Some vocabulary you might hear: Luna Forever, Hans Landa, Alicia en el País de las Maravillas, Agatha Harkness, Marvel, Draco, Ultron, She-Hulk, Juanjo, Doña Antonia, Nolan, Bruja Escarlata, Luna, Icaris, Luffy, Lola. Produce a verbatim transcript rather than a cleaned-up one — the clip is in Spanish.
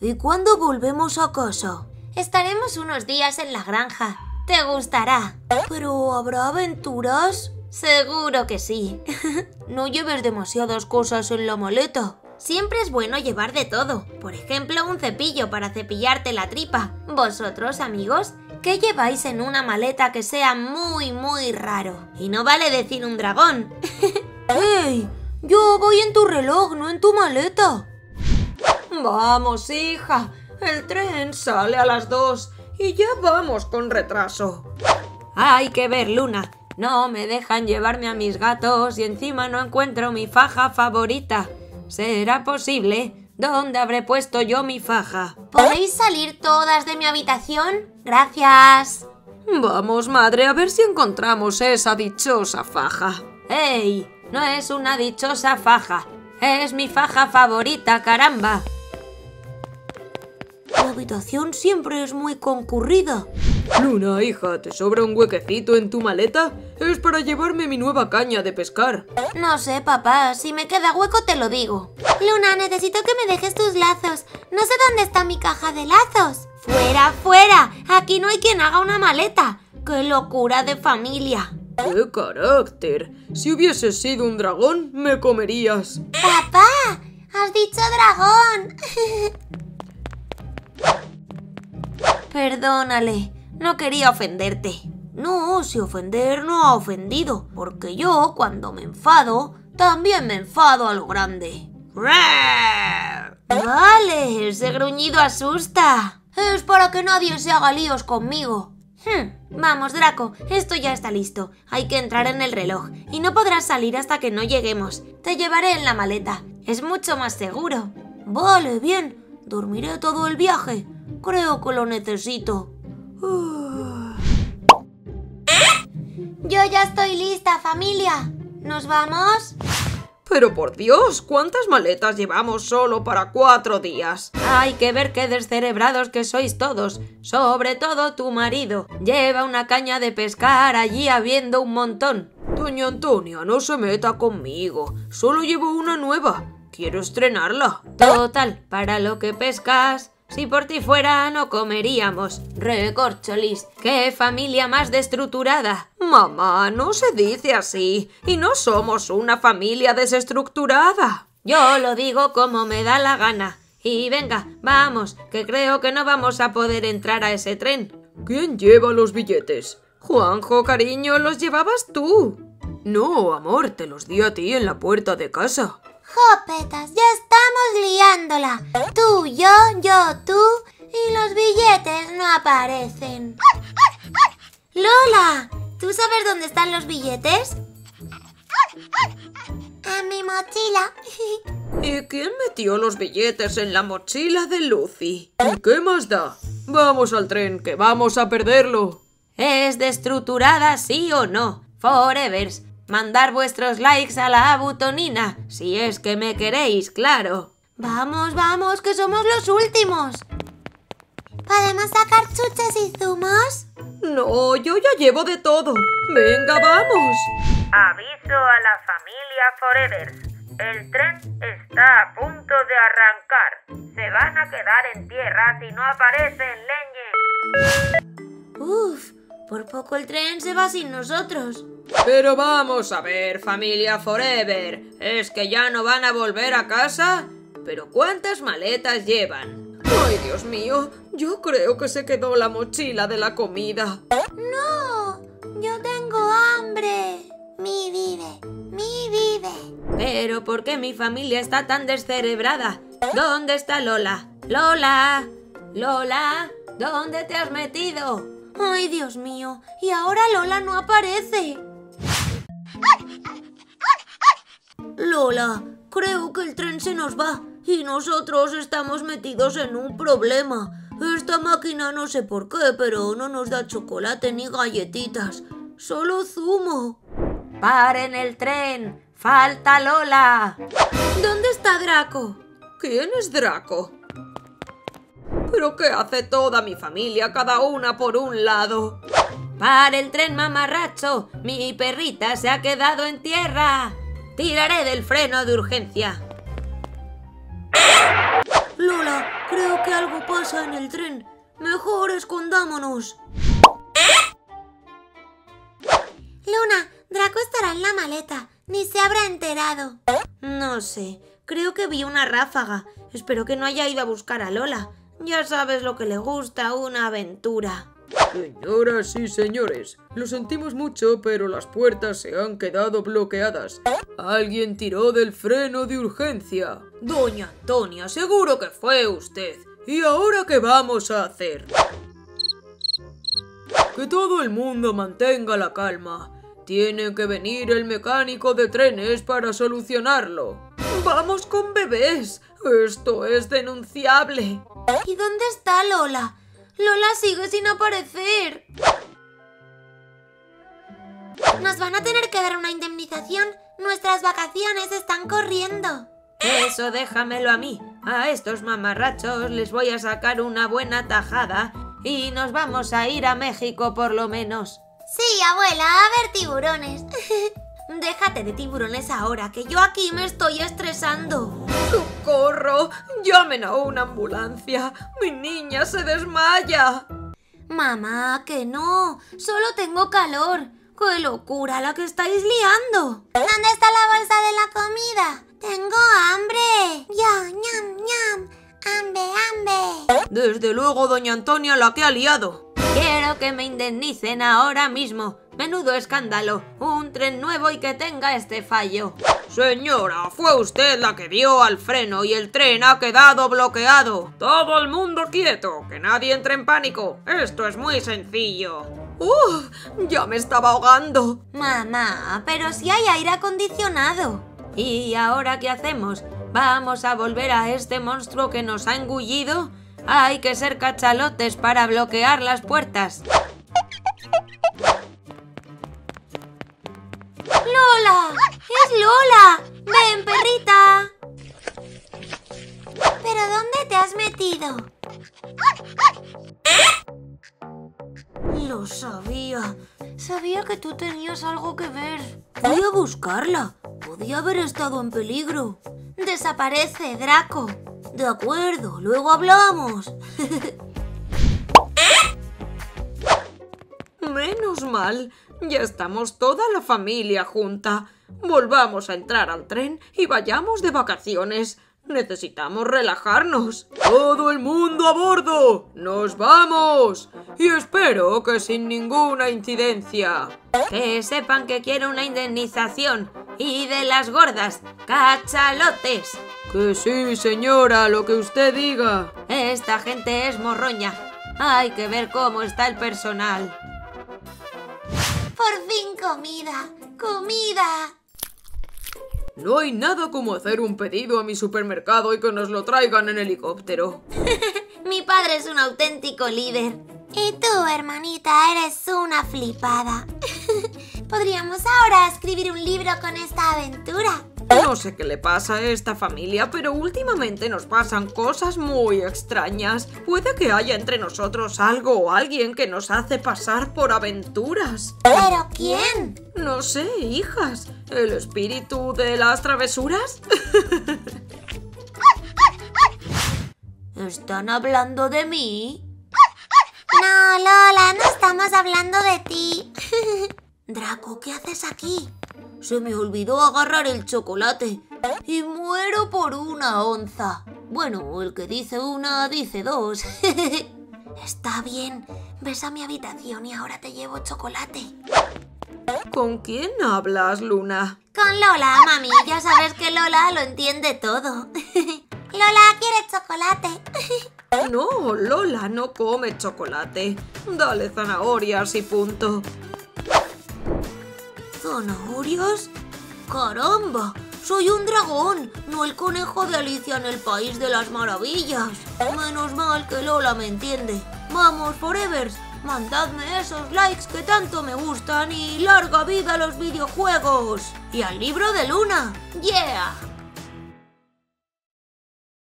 ¿Y cuándo volvemos a casa? Estaremos unos días en la granja. Te gustará. ¿Pero habrá aventuras? Seguro que sí. No lleves demasiadas cosas en la maleta. Siempre es bueno llevar de todo. Por ejemplo, un cepillo para cepillarte la tripa. ¿Vosotros, amigos? ¿Qué lleváis en una maleta que sea muy, muy raro? Y no vale decir un dragón. ¡Ey! Yo voy en tu reloj, no en tu maleta. Vamos, hija. El tren sale a las dos y ya vamos con retraso. Hay que ver, Luna. No me dejan llevarme a mis gatos y encima no encuentro mi faja favorita. ¿Será posible? ¿Dónde habré puesto yo mi faja? ¿Podéis salir todas de mi habitación? Gracias. Vamos, madre, a ver si encontramos esa dichosa faja. ¡Ey! No es una dichosa faja. Es mi faja favorita, caramba. La habitación siempre es muy concurrida. Luna, hija, ¿te sobra un huequecito en tu maleta? Es para llevarme mi nueva caña de pescar. No sé, papá. Si me queda hueco te lo digo. Luna, necesito que me dejes tus lazos. No sé dónde está mi caja de lazos. ¡Fuera, fuera! Aquí no hay quien haga una maleta. ¡Qué locura de familia! ¡Qué carácter! Si hubieses sido un dragón, me comerías. ¡Papá! ¡Has dicho dragón! Perdónale, no quería ofenderte. No, si ofender no ha ofendido, porque yo, cuando me enfado, también me enfado a lo grande. Vale, ese gruñido asusta. Es para que nadie se haga líos conmigo. Hmm. Vamos, Draco, esto ya está listo. Hay que entrar en el reloj y no podrás salir hasta que no lleguemos. Te llevaré en la maleta, es mucho más seguro. Vale, bien. Dormiré todo el viaje. Creo que lo necesito. Uh. Yo ya estoy lista, familia. ¿Nos vamos? Pero por Dios, ¿cuántas maletas llevamos solo para cuatro días? Hay que ver qué descerebrados que sois todos, sobre todo tu marido. Lleva una caña de pescar allí habiendo un montón. Doña Antonia, no se meta conmigo. Solo llevo una nueva. Quiero estrenarla. Total, para lo que pescas... Si por ti fuera, no comeríamos. Recorcholis, qué familia más destructurada. Mamá, no se dice así. Y no somos una familia desestructurada. Yo lo digo como me da la gana. Y venga, vamos, que creo que no vamos a poder entrar a ese tren. ¿Quién lleva los billetes? Juanjo, cariño, los llevabas tú. No, amor, te los di a ti en la puerta de casa. ¡Jopetas! ¡Ya estamos liándola! Tú, yo, yo, tú... Y los billetes no aparecen. ¡Lola! ¿Tú sabes dónde están los billetes? En mi mochila. ¿Y quién metió los billetes en la mochila de Luffy? ¿Y qué más da? ¡Vamos al tren, que vamos a perderlo! ¿Es destructurada, sí o no? Forevers. Mandar vuestros likes a la abutonina, si es que me queréis, claro. Vamos, vamos, que somos los últimos. ¿Podemos sacar chuches y zumos? No, yo ya llevo de todo. Venga, vamos. Aviso a la familia Forevers. El tren está a punto de arrancar. Se van a quedar en tierra si no aparecen leñes. Uf, por poco el tren se va sin nosotros. Pero vamos a ver, familia Forever, ¿es que ya no van a volver a casa? ¿Pero cuántas maletas llevan? ¡Ay, Dios mío! Yo creo que se quedó la mochila de la comida. ¡No! ¡Yo tengo hambre! ¡Mi vive! ¡Mi vive! ¿Pero por qué mi familia está tan descerebrada? ¿Dónde está Lola? ¡Lola! ¡Lola! ¿Dónde te has metido? ¡Ay, Dios mío! Y ahora Lola no aparece. Lola, creo que el tren se nos va y nosotros estamos metidos en un problema. Esta máquina no sé por qué, pero no nos da chocolate ni galletitas, solo zumo. ¡Paren el tren! ¡Falta Lola! ¿Dónde está Draco? ¿Quién es Draco? ¿Pero qué hace toda mi familia, cada una por un lado? ¡Para el tren, mamarracho! ¡Mi perrita se ha quedado en tierra! ¡Tiraré del freno de urgencia! Lola, creo que algo pasa en el tren. Mejor escondámonos. Luna, Draco estará en la maleta. Ni se habrá enterado. No sé. Creo que vi una ráfaga. Espero que no haya ido a buscar a Lola. Ya sabes lo que le gusta, una aventura. Señoras y señores, lo sentimos mucho, pero las puertas se han quedado bloqueadas. Alguien tiró del freno de urgencia. Doña Antonia, seguro que fue usted. ¿Y ahora qué vamos a hacer? Que todo el mundo mantenga la calma. Tiene que venir el mecánico de trenes para solucionarlo. ¡Vamos con bebés! ¡Esto es denunciable! ¿Y dónde está Lola? ¡Lola sigue sin aparecer! Nos van a tener que dar una indemnización. Nuestras vacaciones están corriendo. Eso déjamelo a mí. A estos mamarrachos les voy a sacar una buena tajada y nos vamos a ir a México por lo menos. Sí, abuela, a ver tiburones. Déjate de tiburones ahora, que yo aquí me estoy estresando. ¡Socorro! ¡Llamen a una ambulancia! ¡Mi niña se desmaya! Mamá, que no. Solo tengo calor. ¡Qué locura la que estáis liando! ¿Dónde está la bolsa de la comida? ¡Tengo hambre! ¡Ya, ñam, ñam! ¡Hambre, hambre! Desde luego, doña Antonia, la que ha liado. Quiero que me indemnicen ahora mismo. Menudo escándalo. Un tren nuevo y que tenga este fallo. Señora, fue usted la que dio al freno y el tren ha quedado bloqueado. Todo el mundo quieto, que nadie entre en pánico. Esto es muy sencillo. ¡Uf! Ya me estaba ahogando. Mamá, pero si hay aire acondicionado. ¿Y ahora qué hacemos? ¿Vamos a volver a este monstruo que nos ha engullido? Hay que ser cachalotes para bloquear las puertas. ¡Lola! ¡Es Lola! ¡Ven, perrita! ¿Pero dónde te has metido? Lo sabía. Sabía que tú tenías algo que ver. Voy a buscarla. Podía haber estado en peligro. Desaparece, Draco. De acuerdo, luego hablamos. Menos mal, ya estamos toda la familia junta. Volvamos a entrar al tren y vayamos de vacaciones. Necesitamos relajarnos. ¡Todo el mundo a bordo! ¡Nos vamos! Y espero que sin ninguna incidencia. Que sepan que quiero una indemnización. Y de las gordas, cachalotes. Que sí, señora, lo que usted diga. Esta gente es morroña. Hay que ver cómo está el personal. Por fin comida, comida. No hay nada como hacer un pedido a mi supermercado y que nos lo traigan en helicóptero. Mi padre es un auténtico líder. Y tú, hermanita, eres una flipada. Podríamos ahora escribir un libro con esta aventura. No sé qué le pasa a esta familia, pero últimamente nos pasan cosas muy extrañas. Puede que haya entre nosotros algo o alguien que nos hace pasar por aventuras. ¿Pero quién? No sé, hijas. ¿El espíritu de las travesuras? ¿Están hablando de mí? No, Lola, no estamos hablando de ti. Draco, ¿qué haces aquí? Se me olvidó agarrar el chocolate y muero por una onza. Bueno, el que dice una, dice dos. Está bien, ves a mi habitación y ahora te llevo chocolate. ¿Con quién hablas, Luna? Con Lola, mami. Ya sabes que Lola lo entiende todo. Lola, ¿quieres chocolate? No, Lola no come chocolate. Dale zanahorias y punto. ¿Zanahorias? ¡Caramba! ¡Soy un dragón! ¡No el conejo de Alicia en el País de las Maravillas! Menos mal que Lola me entiende. ¡Vamos, Forevers! ¡Mandadme esos likes que tanto me gustan! ¡Y larga vida a los videojuegos! ¡Y al libro de Luna! ¡Yeah!